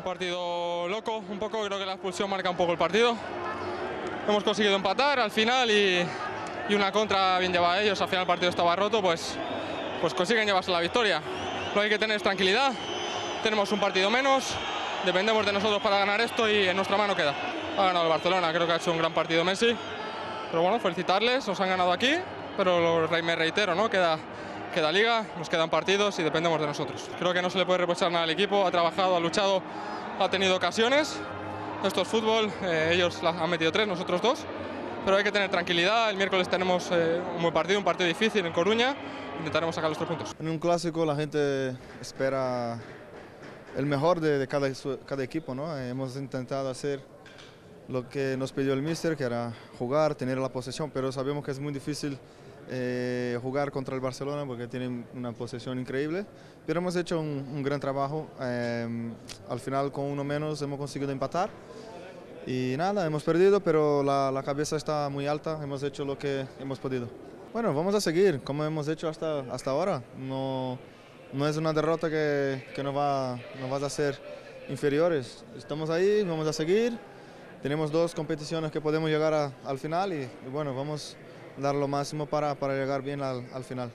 Un partido loco, un poco, creo que la expulsión marca un poco el partido. Hemos conseguido empatar al final y una contra bien llevada a ellos. Al final el partido estaba roto, pues consiguen llevarse la victoria. Lo que hay que tener es tranquilidad, tenemos un partido menos, dependemos de nosotros para ganar esto y en nuestra mano queda. Ha ganado el Barcelona, creo que ha hecho un gran partido Messi, pero bueno, felicitarles, nos han ganado aquí, pero me reitero, ¿no? Queda Liga, nos quedan partidos y dependemos de nosotros. Creo que no se le puede reprochar nada al equipo, ha trabajado, ha luchado, ha tenido ocasiones. Esto es fútbol, ellos han metido 3, nosotros 2, pero hay que tener tranquilidad. El miércoles tenemos un buen partido, un partido difícil en Coruña, intentaremos sacar los 3 puntos. En un clásico la gente espera el mejor de cada equipo, ¿no? Hemos intentado hacer lo que nos pidió el míster, que era jugar, tener la posesión, pero sabemos que es muy difícil jugar contra el Barcelona porque tienen una posesión increíble, pero hemos hecho un gran trabajo. Al final con uno menos hemos conseguido empatar y nada, hemos perdido, pero la cabeza está muy alta, hemos hecho lo que hemos podido. Bueno, vamos a seguir como hemos hecho hasta ahora, no es una derrota que nos va a hacer inferiores, estamos ahí, vamos a seguir, tenemos 2 competiciones que podemos llegar al final y bueno, vamos dar lo máximo para llegar bien al final.